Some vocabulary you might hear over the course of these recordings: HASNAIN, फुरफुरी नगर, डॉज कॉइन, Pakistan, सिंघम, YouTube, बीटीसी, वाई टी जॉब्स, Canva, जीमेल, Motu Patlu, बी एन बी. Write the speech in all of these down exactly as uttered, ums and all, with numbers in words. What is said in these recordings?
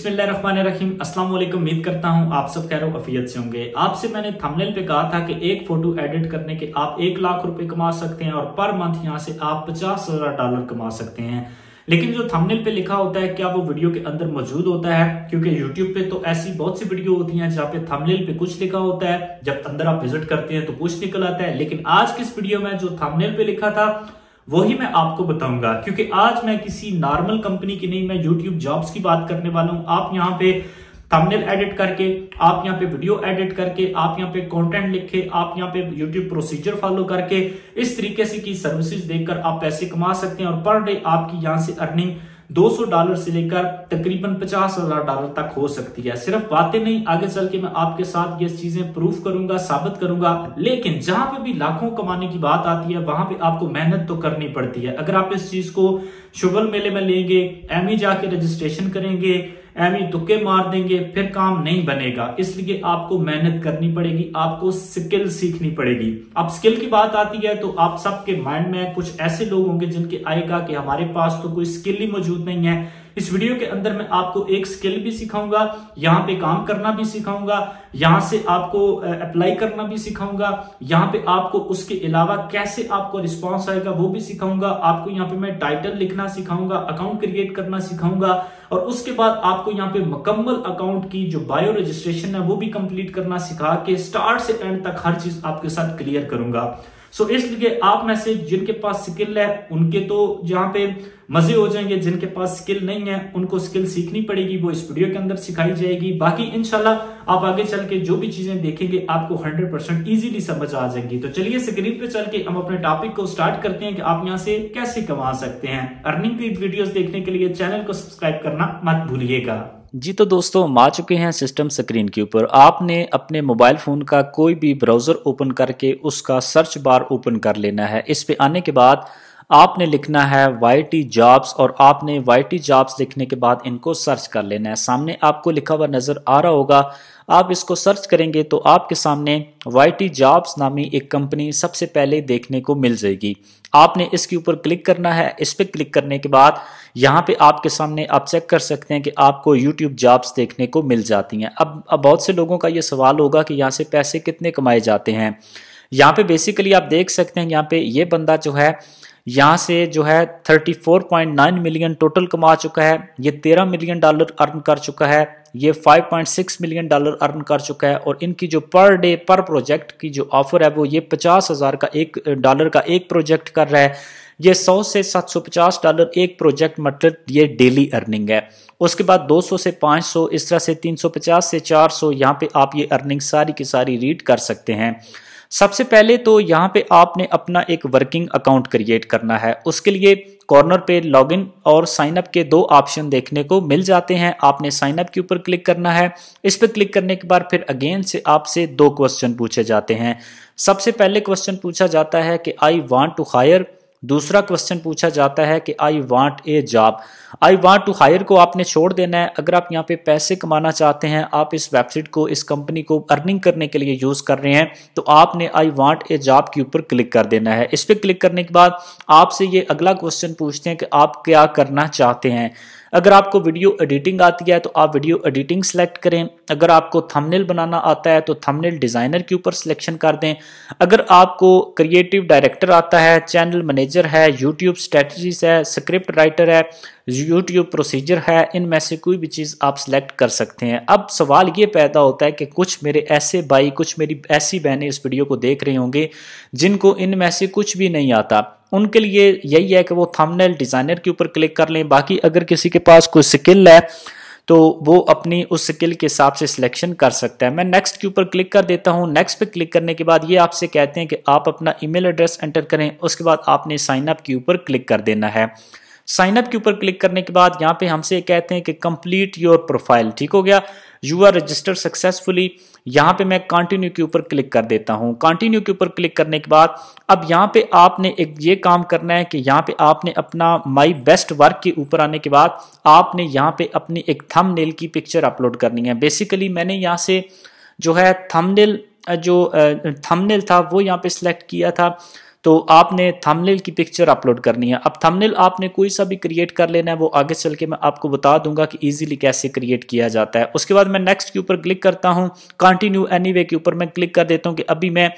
बिस्मिल्लाहिर्रहमानिर्रहीम, अस्सलाम वालेकुम। उम्मीद करता हूँ आप सब खैर अफियत से होंगे। आपसे मैंने थंबनेल पे कहा था कि एक फोटो एडिट करने के आप एक लाख रुपए कमा सकते हैं और पर मंथ यहाँ से आप पचास हजार डॉलर कमा सकते हैं, लेकिन जो थंबनेल पे लिखा होता है क्या वो वीडियो के अंदर मौजूद होता है? क्योंकि YouTube पे तो ऐसी बहुत सी वीडियो होती हैं जहाँ पे थंबनेल पे कुछ लिखा होता है, जब अंदर आप विजिट करते हैं तो कुछ निकल आता है। लेकिन आज की इस वीडियो में जो थंबनेल पे लिखा था वही मैं आपको बताऊंगा, क्योंकि आज मैं किसी नॉर्मल कंपनी की नहीं, मैं यूट्यूब जॉब्स की बात करने वाला हूं। आप यहाँ पे थंबनेल एडिट करके, आप यहाँ पे वीडियो एडिट करके, आप यहाँ पे कंटेंट लिखे, आप यहाँ पे यूट्यूब प्रोसीजर फॉलो करके इस तरीके से की सर्विसेज देकर आप पैसे कमा सकते हैं और पर डे आपकी यहाँ से अर्निंग दो सौ डॉलर से लेकर तकरीबन पचास हजार डॉलर तक हो सकती है। सिर्फ बातें नहीं, आगे चल के मैं आपके साथ ये चीजें प्रूफ करूंगा, साबित करूंगा। लेकिन जहां पे भी लाखों कमाने की बात आती है वहां पे आपको मेहनत तो करनी पड़ती है। अगर आप इस चीज को शुगर मेले में लेंगे, एम ई जाके रजिस्ट्रेशन करेंगे, एमी तुक्के मार देंगे, फिर काम नहीं बनेगा। इसलिए आपको मेहनत करनी पड़ेगी, आपको स्किल सीखनी पड़ेगी। अब स्किल की बात आती है तो आप सबके माइंड में कुछ ऐसे लोग होंगे जिनके आएगा कि हमारे पास तो कोई स्किल ही मौजूद नहीं है। इस वीडियो के अंदर मैं आपको एक स्किल भी सिखाऊंगा, यहाँ पे काम करना भी सिखाऊंगा, यहाँ से आपको अप्लाई करना भी सिखाऊंगा, यहाँ पे आपको उसके अलावा कैसे आपको रिस्पांस आएगा वो भी सिखाऊंगा। आपको यहाँ पे मैं टाइटल लिखना सिखाऊंगा, अकाउंट क्रिएट करना सिखाऊंगा, और उसके बाद आपको यहाँ पे मुकम्मल अकाउंट की जो बायो रजिस्ट्रेशन है वो भी कंप्लीट करना सिखा के स्टार्ट से एंड तक हर चीज आपके साथ क्लियर करूंगा। सो so, इसलिए आप में से जिनके पास स्किल है उनके तो जहाँ पे मजे हो जाएंगे, जिनके पास स्किल नहीं है उनको स्किल सीखनी पड़ेगी, वो इस वीडियो के अंदर सिखाई जाएगी। बाकी इंशाल्लाह आप आगे चल के जो भी चीजें देखेंगे आपको हंड्रेड परसेंट इजीली समझ आ जाएंगी। तो चलिए स्क्रीन पे चल के हम अपने टॉपिक को स्टार्ट करते हैं कि आप यहाँ से कैसे कमा सकते हैं। अर्निंग की वीडियोस देखने के लिए चैनल को सब्सक्राइब करना मत भूलिएगा। जी तो दोस्तों, हम आ चुके हैं सिस्टम स्क्रीन के ऊपर। आपने अपने मोबाइल फ़ोन का कोई भी ब्राउज़र ओपन करके उसका सर्च बार ओपन कर लेना है। इस पे आने के बाद आपने लिखना है वाई टी जॉब्स, और आपने वाई टी जॉब्स लिखने के बाद इनको सर्च कर लेना है। सामने आपको लिखा हुआ नज़र आ रहा होगा, आप इसको सर्च करेंगे तो आपके सामने वाई टी जॉब्स नामी एक कंपनी सबसे पहले देखने को मिल जाएगी। आपने इसके ऊपर क्लिक करना है। इस पर क्लिक करने के बाद यहाँ पे आपके सामने आप चेक कर सकते हैं कि आपको यूट्यूब जॉब्स देखने को मिल जाती हैं। अब अब बहुत से लोगों का ये सवाल होगा कि यहाँ से पैसे कितने कमाए जाते हैं। यहाँ पे बेसिकली आप देख सकते हैं, यहाँ पे ये बंदा जो है यहाँ से जो है चौंतीस पॉइंट नौ मिलियन टोटल कमा चुका है। ये तेरह मिलियन डॉलर अर्न कर चुका है, ये पाँच पॉइंट छह मिलियन डॉलर अर्न कर चुका है, और इनकी जो पर डे पर प्रोजेक्ट की जो ऑफर है वो ये पचास हजार का एक डॉलर का एक प्रोजेक्ट कर रहा है। ये सौ से सात सौ पचास डॉलर एक प्रोजेक्ट, मतलब ये डेली अर्निंग है। उसके बाद दो सौ से पाँच सौ, इस तरह से तीन सौ पचास से चार सौ, यहाँ पे आप ये अर्निंग सारी की सारी रीड कर सकते हैं। सबसे पहले तो यहाँ पे आपने अपना एक वर्किंग अकाउंट क्रिएट करना है। उसके लिए कॉर्नर पे लॉगिन और साइन अप के दो ऑप्शन देखने को मिल जाते हैं। आपने साइन अप के ऊपर क्लिक करना है। इस पर क्लिक करने के बाद फिर अगेन से आपसे दो क्वेश्चन पूछे जाते हैं। सबसे पहले क्वेश्चन पूछा जाता है कि आई वांट टू हायर, दूसरा क्वेश्चन पूछा जाता है कि I want a job. I want to hire को आपने छोड़ देना है। अगर आप यहाँ पे पैसे कमाना चाहते हैं, आप इस वेबसाइट को, इस कंपनी को अर्निंग करने के लिए यूज़ कर रहे हैं, तो आपने आई वांट ए जॉब के ऊपर क्लिक कर देना है। इस पर क्लिक करने के बाद आपसे ये अगला क्वेश्चन पूछते हैं कि आप क्या करना चाहते हैं। अगर आपको वीडियो एडिटिंग आती है तो आप वीडियो एडिटिंग सेलेक्ट करें। अगर आपको थंबनेल बनाना आता है तो थंबनेल डिज़ाइनर के ऊपर सिलेक्शन कर दें। अगर आपको क्रिएटिव डायरेक्टर आता है, चैनल मैनेजर है, यूट्यूब स्ट्रेटजीज है, स्क्रिप्ट राइटर है, यूट्यूब प्रोसीजर है, इनमें से कोई भी चीज़ आप सिलेक्ट कर सकते हैं। अब सवाल ये पैदा होता है कि कुछ मेरे ऐसे भाई, कुछ मेरी ऐसी बहनें इस वीडियो को देख रहे होंगे जिनको इनमें से कुछ भी नहीं आता। उनके लिए यही है कि वो थंबनेल डिज़ाइनर के ऊपर क्लिक कर लें। बाकी अगर किसी के पास कोई स्किल है तो वो अपनी उस स्किल के हिसाब से सिलेक्शन कर सकता है। मैं नेक्स्ट के ऊपर क्लिक कर देता हूं। नेक्स्ट पे क्लिक करने के बाद ये आपसे कहते हैं कि आप अपना ईमेल एड्रेस एंटर करें। उसके बाद आपने साइन अप के ऊपर क्लिक कर देना है। साइन अप के ऊपर क्लिक करने के बाद यहाँ पे हमसे कहते हैं कि कंप्लीट योर प्रोफाइल, ठीक हो गया, यू आर रजिस्टर्ड सक्सेसफुली। यहाँ पे मैं कंटिन्यू के ऊपर क्लिक कर देता हूँ। कंटिन्यू के ऊपर क्लिक करने के बाद अब यहाँ पे आपने एक ये काम करना है कि यहाँ पे आपने अपना माई बेस्ट वर्क के ऊपर आने के बाद आपने यहाँ पे अपनी एक थंबनेल की पिक्चर अपलोड करनी है। बेसिकली मैंने यहाँ से जो है थंबनेल, जो थंबनेल था वो यहाँ पे सिलेक्ट किया था। तो आपने थंबनेल की पिक्चर अपलोड करनी है। अब थंबनेल आपने कोई सा भी क्रिएट कर लेना है, वो आगे चल के मैं आपको बता दूंगा कि ईजिली कैसे क्रिएट किया जाता है। उसके बाद मैं नेक्स्ट के ऊपर क्लिक करता हूँ, कंटिन्यू एनीवे के ऊपर मैं क्लिक कर देता हूँ कि अभी मैं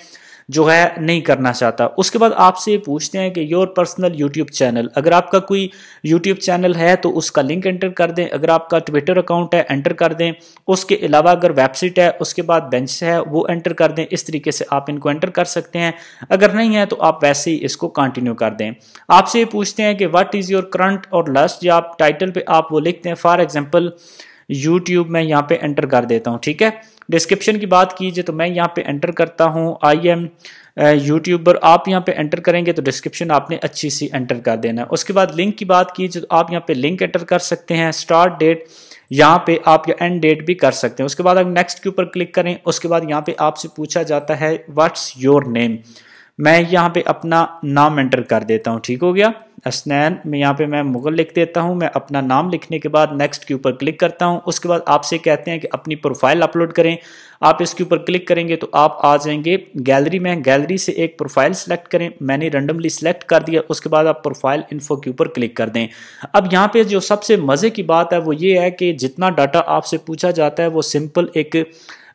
जो है नहीं करना चाहता। उसके बाद आपसे पूछते हैं कि योर पर्सनल यूट्यूब चैनल, अगर आपका कोई यूट्यूब चैनल है तो उसका लिंक एंटर कर दें, अगर आपका ट्विटर अकाउंट है एंटर कर दें, उसके अलावा अगर वेबसाइट है उसके बाद बेंच है वो एंटर कर दें। इस तरीके से आप इनको एंटर कर सकते हैं, अगर नहीं है तो आप वैसे ही इसको कंटिन्यू कर दें। आपसे पूछते हैं कि व्हाट इज़ योर करंट और लास्ट, या आप टाइटल पर आप वो लिखते हैं, फॉर एग्जाम्पल यूट्यूब मैं यहाँ पे एंटर कर देता हूँ। ठीक है, डिस्क्रिप्शन की बात कीजिए तो मैं यहाँ पे एंटर करता हूँ आई एम यूट्यूबर, आप यहाँ पे एंटर करेंगे तो डिस्क्रिप्शन आपने अच्छी सी एंटर कर देना है। उसके बाद लिंक की बात कीजिए तो आप यहाँ पे लिंक एंटर कर सकते हैं, स्टार्ट डेट यहाँ पे आप एंड डेट भी कर सकते हैं। उसके बाद आप नेक्स्ट के ऊपर क्लिक करें। उसके बाद यहाँ पे आपसे पूछा जाता है व्हाट्स योर नेम, मैं यहाँ पे अपना नाम एंटर कर देता हूँ। ठीक हो गया, हसनैन में यहाँ पे मैं मुगल लिख देता हूँ। मैं अपना नाम लिखने के बाद नेक्स्ट के ऊपर क्लिक करता हूँ। उसके बाद आपसे कहते हैं कि अपनी प्रोफाइल अपलोड करें, आप इसके ऊपर क्लिक करेंगे तो आप आ जाएंगे गैलरी में। गैलरी से एक प्रोफाइल सेलेक्ट करें, मैंने रैंडमली सेलेक्ट कर दिया। उसके बाद आप प्रोफाइल इन्फो के ऊपर क्लिक कर दें। अब यहाँ पे जो सबसे मज़े की बात है वो ये है कि जितना डाटा आपसे पूछा जाता है वो सिंपल एक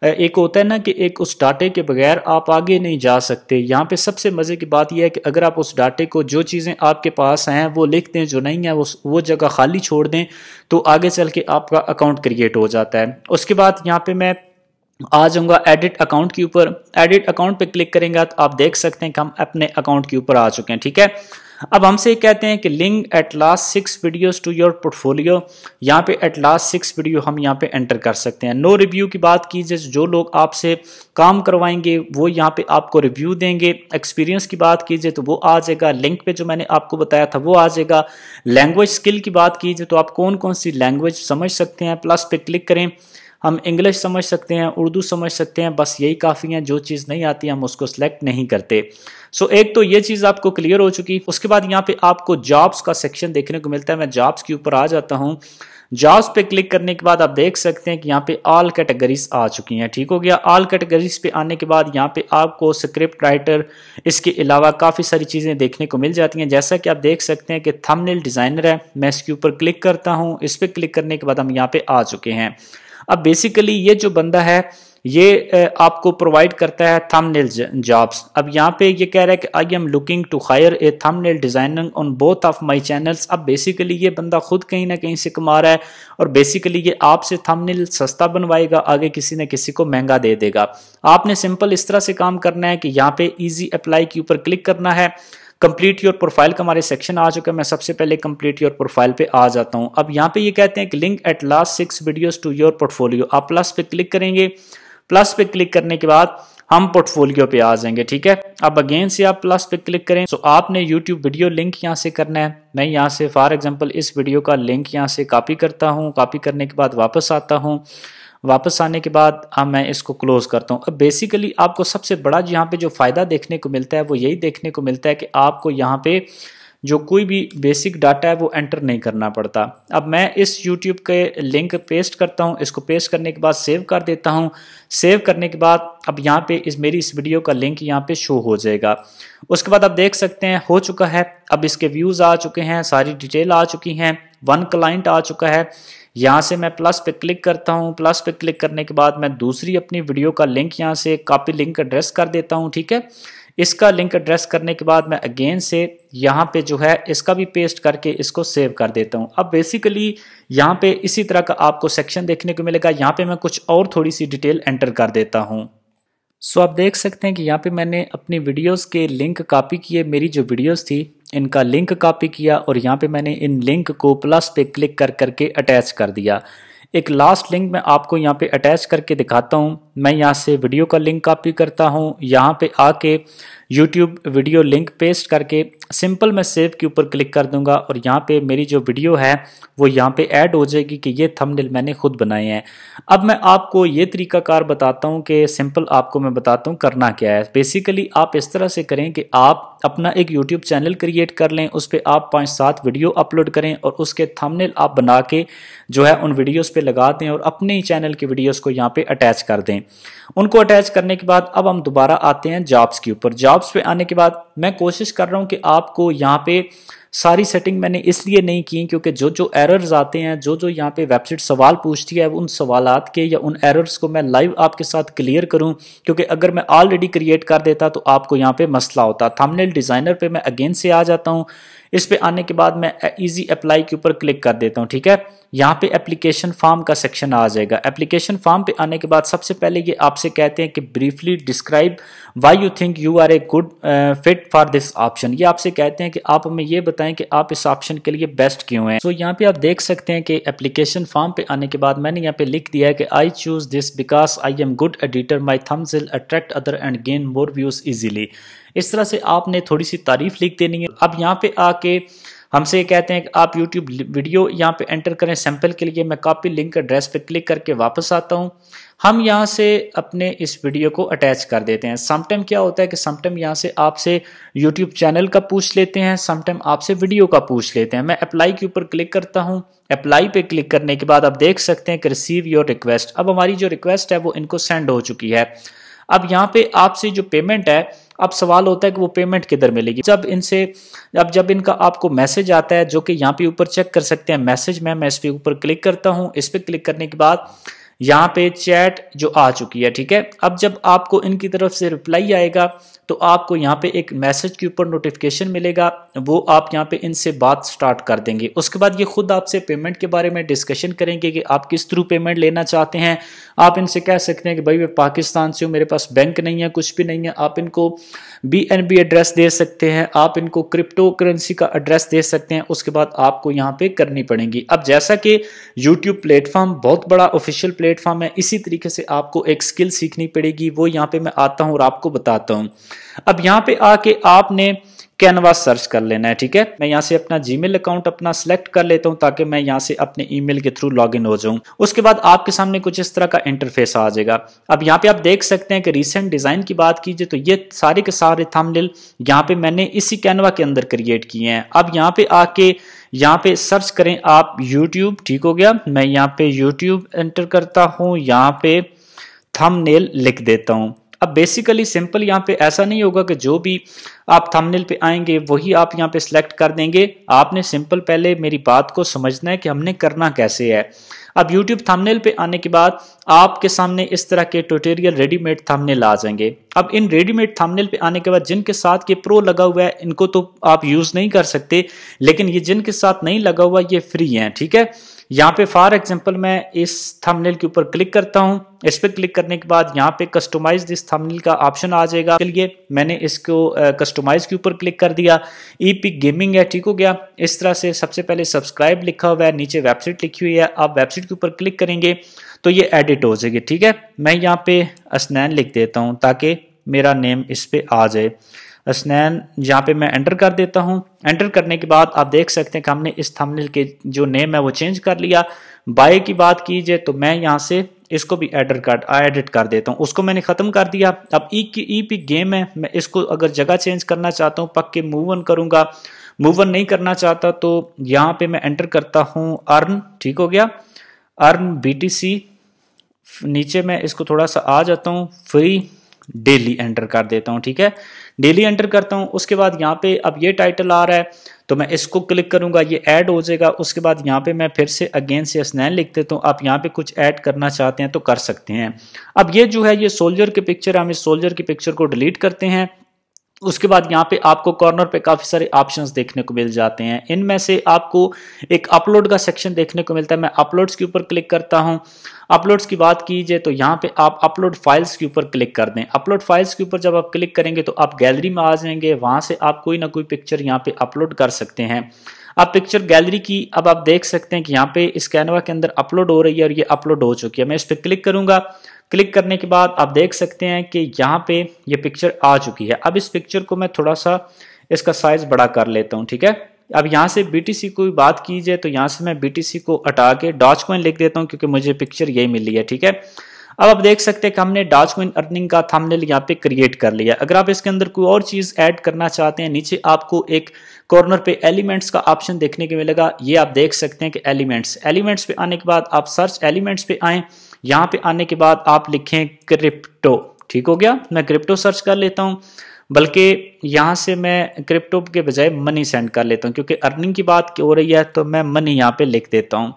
एक होता है ना कि एक उस डाटे के बगैर आप आगे नहीं जा सकते। यहाँ पे सबसे मज़े की बात यह है कि अगर आप उस डाटे को जो चीज़ें आपके पास हैं वो लिख दें, जो नहीं है वो वो जगह खाली छोड़ दें, तो आगे चल के आपका अकाउंट क्रिएट हो जाता है। उसके बाद यहाँ पे मैं आ जाऊँगा एडिट अकाउंट के ऊपर। एडिट अकाउंट पे क्लिक करेंगे तो आप देख सकते हैं कि हम अपने अकाउंट के ऊपर आ चुके हैं। ठीक है, अब हमसे कहते हैं कि link at last six videos to your portfolio, यहाँ पे एट लास्ट सिक्स वीडियो हम यहाँ पे एंटर कर सकते हैं। नो रिव्यू की बात कीजिए, जो लोग आपसे काम करवाएंगे वो यहाँ पे आपको रिव्यू देंगे। एक्सपीरियंस की बात कीजिए तो वो आ जाएगा, लिंक पे जो मैंने आपको बताया था वो आ जाएगा। लैंग्वेज स्किल की बात कीजिए तो आप कौन कौन सी लैंग्वेज समझ सकते हैं, प्लस पे क्लिक करें, हम इंग्लिश समझ सकते हैं, उर्दू समझ सकते हैं, बस यही काफ़ी है। जो चीज़ नहीं आती हम उसको सिलेक्ट नहीं करते। सो so, एक तो ये चीज़ आपको क्लियर हो चुकी। उसके बाद यहाँ पे आपको जॉब्स का सेक्शन देखने को मिलता है। मैं जॉब्स के ऊपर आ जाता हूँ। जॉब्स पे क्लिक करने के बाद आप देख सकते हैं कि यहाँ पे ऑल कैटेगरीज आ चुकी हैं। ठीक हो गया, ऑल कैटेगरीज पे आने के बाद यहाँ पे आपको स्क्रिप्ट राइटर, इसके अलावा काफ़ी सारी चीज़ें देखने को मिल जाती हैं। जैसा कि आप देख सकते हैं कि थंबनेल डिज़ाइनर है, मैं इसके ऊपर क्लिक करता हूँ। इस पर क्लिक करने के बाद हम यहाँ पे आ चुके हैं। अब बेसिकली ये जो बंदा है ये आपको प्रोवाइड करता है थंबनेल जॉब्स। अब यहाँ पे ये कह रहा है कि I am looking to hire a thumbnail designer on both of my channels. अब बेसिकली ये बंदा खुद कहीं ना कहीं से कमा रहा है और बेसिकली ये आपसे थंबनेल सस्ता बनवाएगा, आगे किसी न किसी को महंगा दे देगा। आपने सिंपल इस तरह से काम करना है कि यहाँ पे ईजी अप्लाई के ऊपर क्लिक करना है। कंप्लीट योर प्रोफाइल का हमारे सेक्शन आ चुका है। मैं सबसे पहले कंप्लीट योर प्रोफाइल पे आ जाता हूँ। अब यहाँ पे ये कहते हैं कि link at last six videos to your portfolio, आप प्लस पे क्लिक करेंगे। प्लस पे क्लिक करने के बाद हम पोर्टफोलियो पे आ जाएंगे। ठीक है, अब अगेन से आप प्लस पे क्लिक करें। तो आपने यूट्यूब वीडियो लिंक यहाँ से करना है। मैं यहाँ से फॉर एग्जाम्पल इस वीडियो का लिंक यहाँ से कॉपी करता हूँ। कॉपी करने के बाद वापस आता हूँ। वापस आने के बाद अब मैं इसको क्लोज करता हूं। अब बेसिकली आपको सबसे बड़ा यहाँ पे जो फ़ायदा देखने को मिलता है वो यही देखने को मिलता है कि आपको यहाँ पे जो कोई भी बेसिक डाटा है वो एंटर नहीं करना पड़ता। अब मैं इस YouTube के लिंक पेस्ट करता हूँ। इसको पेस्ट करने के बाद सेव कर देता हूँ। सेव करने के बाद अब यहाँ पे इस मेरी इस वीडियो का लिंक यहाँ पे शो हो जाएगा। उसके बाद आप देख सकते हैं हो चुका है। अब इसके व्यूज़ आ चुके हैं, सारी डिटेल आ चुकी हैं, वन क्लाइंट आ चुका है। यहाँ से मैं प्लस पे क्लिक करता हूँ। प्लस पे क्लिक करने के बाद मैं दूसरी अपनी वीडियो का लिंक यहाँ से कॉपी लिंक एड्रेस कर देता हूँ। ठीक है, इसका लिंक एड्रेस करने के बाद मैं अगेन से यहाँ पे जो है इसका भी पेस्ट करके इसको सेव कर देता हूँ। अब बेसिकली यहाँ पे इसी तरह का आपको सेक्शन देखने को मिलेगा। यहाँ पे मैं कुछ और थोड़ी सी डिटेल एंटर कर देता हूँ। सो आप देख सकते हैं कि यहाँ पे मैंने अपनी वीडियोस के लिंक कॉपी किए, मेरी जो वीडियोस थी इनका लिंक कॉपी किया और यहाँ पे मैंने इन लिंक को प्लस पे क्लिक कर करके अटैच कर दिया। एक लास्ट लिंक मैं आपको यहाँ पे अटैच करके दिखाता हूँ। मैं यहाँ से वीडियो का लिंक कॉपी करता हूँ। यहाँ पे आके यूट्यूब वीडियो लिंक पेस्ट करके सिंपल मैं सेव के ऊपर क्लिक कर दूंगा और यहाँ पे मेरी जो वीडियो है वो यहाँ पे ऐड हो जाएगी कि ये थंबनेल मैंने खुद बनाए हैं। अब मैं आपको ये तरीकाकार बताता हूँ कि सिंपल आपको मैं बताता हूँ करना क्या है। बेसिकली आप इस तरह से करें कि आप अपना एक यूट्यूब चैनल क्रिएट कर लें, उस पर आप पाँच सात वीडियो अपलोड करें और उसके थंबनेल आप बना के जो है उन वीडियोज़ पर लगा दें और अपने ही चैनल की वीडियोज़ को यहाँ पर अटैच कर दें। उनको अटैच करने के बाद अब हम दोबारा आते हैं जॉब्स के ऊपर। जॉब जॉब्स पे आने के बाद मैं कोशिश कर रहा हूँ कि आपको यहाँ पे सारी सेटिंग मैंने इसलिए नहीं की क्योंकि जो जो एरर्स आते हैं, जो जो यहाँ पे वेबसाइट सवाल पूछती है, उन सवालात के या उन एरर्स को मैं लाइव आपके साथ क्लियर करूँ, क्योंकि अगर मैं ऑलरेडी क्रिएट कर देता तो आपको यहाँ पे मसला होता। थंबनेल डिज़ाइनर पे मैं अगेन से आ जाता हूँ, इस पे आने के बाद मैं ईजी अप्लाई के ऊपर क्लिक कर देता हूँ। ठीक है, यहाँ पे एप्लीकेशन फॉर्म का सेक्शन आ जाएगा। एप्लीकेशन फॉर्म पे आने के बाद सबसे पहले ये आपसे कहते हैं कि briefly describe why you think you are a good fit for this option. ये आपसे कहते हैं कि आप हमें ये बताएं कि आप इस ऑप्शन के लिए बेस्ट क्यों हैं। तो so, यहाँ पे आप देख सकते हैं कि एप्लीकेशन फॉर्म पे आने के बाद मैंने यहाँ पे लिख दिया है कि I choose this because I am good editor, my thumbs will attract other and gain more views easily. इस तरह से आपने थोड़ी सी तारीफ लिख देनी है। अब यहाँ पे आके हमसे कहते हैं कि आप YouTube वीडियो यहाँ पे एंटर करें सैंपल के लिए। मैं कॉपी लिंक एड्रेस पे क्लिक करके वापस आता हूँ। हम यहाँ से अपने इस वीडियो को अटैच कर देते हैं। समटाइम क्या होता है कि समटाइम यहाँ से आपसे YouTube चैनल का पूछ लेते हैं, समटाइम आपसे वीडियो का पूछ लेते हैं। मैं अप्लाई के ऊपर क्लिक करता हूँ। अप्लाई पे क्लिक करने के बाद आप देख सकते हैं कि रिसीव योर रिक्वेस्ट। अब हमारी जो रिक्वेस्ट है वो इनको सेंड हो चुकी है। अब यहाँ पे आपसे जो पेमेंट है, अब सवाल होता है कि वो पेमेंट किधर मिलेगी। जब इनसे अब जब इनका आपको मैसेज आता है, जो कि यहाँ पे ऊपर चेक कर सकते हैं मैसेज में, मैं इस पे ऊपर क्लिक करता हूँ। इस पे क्लिक करने के बाद यहाँ पे चैट जो आ चुकी है। ठीक है, अब जब आपको इनकी तरफ से रिप्लाई आएगा तो आपको यहाँ पे एक मैसेज के ऊपर नोटिफिकेशन मिलेगा, वो आप यहाँ पे इनसे बात स्टार्ट कर देंगे। उसके बाद ये खुद आपसे पेमेंट के बारे में डिस्कशन करेंगे कि आप किस थ्रू पेमेंट लेना चाहते हैं। आप इनसे कह सकते हैं कि भाई मैं पाकिस्तान से हूँ, मेरे पास बैंक नहीं है, कुछ भी नहीं है। आप इनको बी एन बी एड्रेस दे सकते हैं, आप इनको क्रिप्टो करेंसी का एड्रेस दे सकते हैं। उसके बाद आपको यहाँ पे करनी पड़ेगी। अब जैसा कि यूट्यूब प्लेटफॉर्म बहुत बड़ा ऑफिशियल प्लेटफॉर्म है, इसी तरीके से आपको एक स्किल सीखनी पड़ेगी। वो यहाँ पे मैं आता हूँ और आपको बताता हूँ। अब यहाँ पे आके आपने कैनवा सर्च कर लेना है। ठीक है, मैं यहाँ से अपना जीमेल अकाउंट अपना सेलेक्ट कर लेता हूँ ताकि मैं यहाँ से अपने ईमेल के थ्रू लॉगिन हो जाऊँ। उसके बाद आपके सामने कुछ इस तरह का इंटरफेस आ जाएगा। अब यहाँ पे आप देख सकते हैं कि रिसेंट डिजाइन की बात कीजिए तो ये सारे के सारे थंबनेल यहाँ पे मैंने इसी कैनवा के अंदर क्रिएट किए हैं। अब यहाँ पे आके यहाँ पे सर्च करें आप यूट्यूब। ठीक हो गया, मैं यहाँ पे यूट्यूब एंटर करता हूँ, यहाँ पे थंबनेल लिख देता हूँ। अब बेसिकली सिंपल यहाँ पे ऐसा नहीं होगा कि जो भी आप थंबनेल पे आएंगे वही आप यहाँ पे सिलेक्ट कर देंगे। आपने सिंपल पहले मेरी बात को समझना है कि हमने करना कैसे है। अब YouTube थंबनेल पे आने के बाद आपके सामने इस तरह के ट्यूटोरियल रेडीमेड थंबनेल आ जाएंगे। अब इन रेडीमेड थंबनेल पे आने के बाद जिनके साथ ये प्रो लगा हुआ है इनको तो आप यूज़ नहीं कर सकते, लेकिन ये जिनके साथ नहीं लगा हुआ ये फ्री हैं। ठीक है, यहाँ पे फॉर एग्जाम्पल मैं इस थंबनेल के ऊपर क्लिक करता हूँ। इस पर क्लिक करने के बाद यहाँ पे कस्टमाइज दिस थंबनेल का ऑप्शन आ जाएगा। चलिए मैंने इसको कस्टमाइज के ऊपर क्लिक कर दिया। ईपिक गेमिंग है। ठीक हो गया, इस तरह से सबसे पहले सब्सक्राइब लिखा हुआ है, नीचे वेबसाइट लिखी हुई है। आप वेबसाइट के ऊपर क्लिक करेंगे तो ये एडिट हो जाएगी। ठीक है, मैं यहाँ पे हसनैन लिख देता हूँ ताकि मेरा नेम इस पे आ जाए। हसनैन यहाँ पे मैं एंटर कर देता हूँ। एंटर करने के बाद आप देख सकते हैं कि हमने इस थंबनेल के जो नेम है वो चेंज कर लिया। बाय की बात कीजिए तो मैं यहाँ से इसको भी एडिट कर एडिट कर देता हूँ। उसको मैंने ख़त्म कर दिया। अब ई की ई पी गेम है, मैं इसको अगर जगह चेंज करना चाहता हूँ पक्के मूव ऑन करूँगा। मूव ऑन नहीं करना चाहता तो यहाँ पे मैं एंटर करता हूँ अर्न। ठीक हो गया, अर्न बी टी सी। नीचे मैं इसको थोड़ा सा आ जाता हूँ, फ्री डेली एंटर कर देता हूँ। ठीक है, डेली एंटर करता हूँ। उसके बाद यहाँ पे अब ये टाइटल आ रहा है तो मैं इसको क्लिक करूँगा, ये ऐड हो जाएगा। उसके बाद यहाँ पे मैं फिर से अगेन से स्नैन लिख देता हूँ। आप यहाँ पे कुछ ऐड करना चाहते हैं तो कर सकते हैं। अब ये जो है ये सोल्जर की पिक्चर, हम इस सोल्जर की पिक्चर को डिलीट करते हैं। उसके बाद यहाँ पे आपको कॉर्नर पे काफ़ी सारे ऑप्शंस देखने को मिल जाते हैं। इनमें से आपको एक अपलोड का सेक्शन देखने को मिलता है। मैं अपलोड्स के ऊपर क्लिक करता हूँ। अपलोड्स की बात कीजिए तो यहाँ पे आप अपलोड फाइल्स के ऊपर क्लिक कर दें। अपलोड फाइल्स के ऊपर जब आप क्लिक करेंगे तो आप गैलरी में आ जाएंगे। वहाँ से आप कोई ना कोई पिक्चर यहाँ पे अपलोड कर सकते हैं। आप पिक्चर गैलरी की अब आप देख सकते हैं कि यहाँ पे इस कैनवा के अंदर अपलोड हो रही है और ये अपलोड हो चुकी है। मैं इस पर क्लिक करूँगा। क्लिक करने के बाद आप देख सकते हैं कि यहाँ पे ये पिक्चर आ चुकी है। अब इस पिक्चर को मैं थोड़ा सा इसका साइज बड़ा कर लेता हूँ। ठीक है, अब यहाँ से बीटीसी को बात कीजिए तो यहाँ से मैं बीटीसी को हटा के डॉज कॉइन लिख देता हूँ क्योंकि मुझे पिक्चर यही मिली है। ठीक है, अब आप देख सकते हैं कि हमने डॉज कॉइन अर्निंग का थंबनेल यहाँ पे क्रिएट कर लिया। अगर आप इसके अंदर कोई और चीज़ ऐड करना चाहते हैं, नीचे आपको एक कॉर्नर पे एलिमेंट्स का ऑप्शन देखने को मिलेगा। ये आप देख सकते हैं कि एलिमेंट्स एलिमेंट्स पे आने के बाद आप सर्च एलिमेंट्स पे आएँ। यहाँ पे आने के बाद आप लिखें क्रिप्टो। ठीक हो गया, मैं क्रिप्टो सर्च कर लेता हूँ। बल्कि यहाँ से मैं क्रिप्टो के बजाय मनी सेंड कर लेता हूँ, क्योंकि अर्निंग की बात हो रही है तो मैं मनी यहाँ पे लिख देता हूँ।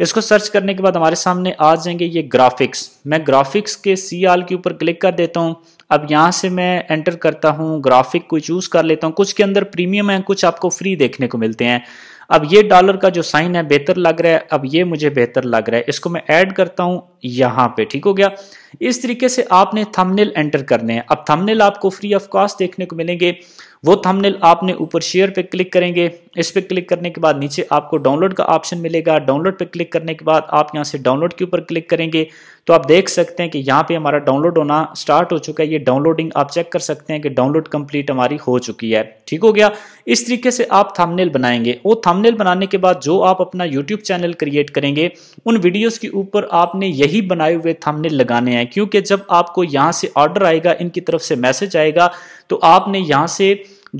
इसको सर्च करने के बाद हमारे सामने आ जाएंगे ये ग्राफिक्स। मैं ग्राफिक्स के सी आल के ऊपर क्लिक कर देता हूँ। अब यहाँ से मैं एंटर करता हूँ, ग्राफिक को चूज़ कर लेता हूँ। कुछ के अंदर प्रीमियम है, कुछ आपको फ्री देखने को मिलते हैं। अब ये डॉलर का जो साइन है बेहतर लग रहा है, अब ये मुझे बेहतर लग रहा है, इसको मैं ऐड करता हूँ यहाँ पे। ठीक हो गया। इस तरीके से आपने थंबनेल एंटर करने हैं। अब थंबनेल आपको फ्री ऑफ कॉस्ट देखने को मिलेंगे। वो थंबनेल आपने ऊपर शेयर पे क्लिक करेंगे। इस पे क्लिक करने के बाद नीचे आपको डाउनलोड का ऑप्शन मिलेगा। डाउनलोड पे क्लिक करने के बाद आप यहाँ से डाउनलोड के ऊपर क्लिक करेंगे तो आप देख सकते हैं कि यहाँ पे हमारा डाउनलोड होना स्टार्ट हो चुका है। ये डाउनलोडिंग आप चेक कर सकते हैं कि डाउनलोड कंप्लीट हमारी हो चुकी है। ठीक हो गया। इस तरीके से आप थंबनेल बनाएंगे। वो थंबनेल बनाने के बाद जो आप अपना यूट्यूब चैनल क्रिएट करेंगे उन वीडियोज़ के ऊपर आपने यही बनाए हुए थंबनेल लगाने हैं, क्योंकि जब आपको यहाँ से ऑर्डर आएगा, इनकी तरफ से मैसेज आएगा, तो आपने यहाँ से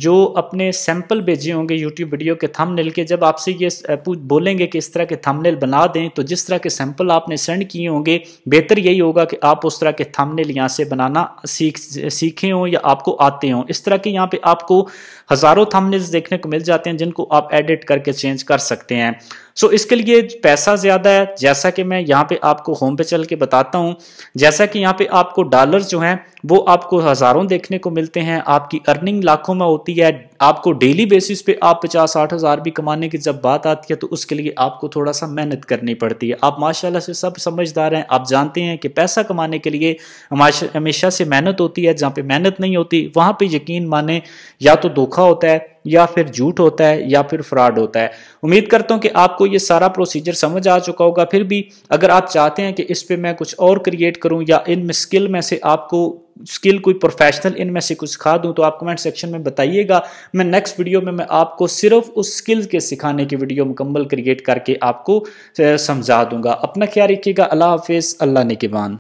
जो अपने सैंपल भेजे होंगे यूट्यूब वीडियो के थंबनेल के, जब आपसे ये पूछ बोलेंगे कि इस तरह के थंबनेल बना दें, तो जिस तरह के सैंपल आपने सेंड किए होंगे बेहतर यही होगा कि आप उस तरह के थंबनेल यहाँ से बनाना सीख सीखे हों या आपको आते हों। इस तरह के यहाँ पे आपको हज़ारों थंबनेल्स देखने को मिल जाते हैं जिनको आप एडिट करके चेंज कर सकते हैं। सो इसके लिए पैसा ज़्यादा है, जैसा कि मैं यहाँ पे आपको होम पे चल के बताता हूँ। जैसा कि यहाँ पे आपको डॉलर्स जो हैं वो आपको हज़ारों देखने को मिलते हैं, आपकी अर्निंग लाखों में होती है। आपको डेली बेसिस पे आप पचास साठ हज़ार भी कमाने की जब बात आती है तो उसके लिए आपको थोड़ा सा मेहनत करनी पड़ती है। आप माशाल्लाह से सब समझदार हैं, आप जानते हैं कि पैसा कमाने के लिए हमेशा से मेहनत होती है। जहाँ पे मेहनत नहीं होती वहाँ पे यकीन माने या तो धोखा होता है या फिर झूठ होता है या फिर फ्रॉड होता है। उम्मीद करता हूं कि आपको ये सारा प्रोसीजर समझ आ चुका होगा। फिर भी अगर आप चाहते हैं कि इस पे मैं कुछ और क्रिएट करूं या इनमें स्किल में से आपको स्किल कोई प्रोफेशनल इनमें से कुछ सिखा दूं, तो आप कमेंट सेक्शन में बताइएगा। मैं नेक्स्ट वीडियो में मैं आपको सिर्फ उस स्किल के सिखाने की वीडियो मुकम्मल क्रिएट करके आपको समझा दूंगा। अपना ख्याल रखिएगा। अल्लाह हाफिज़, अल्लाह नेकीबान।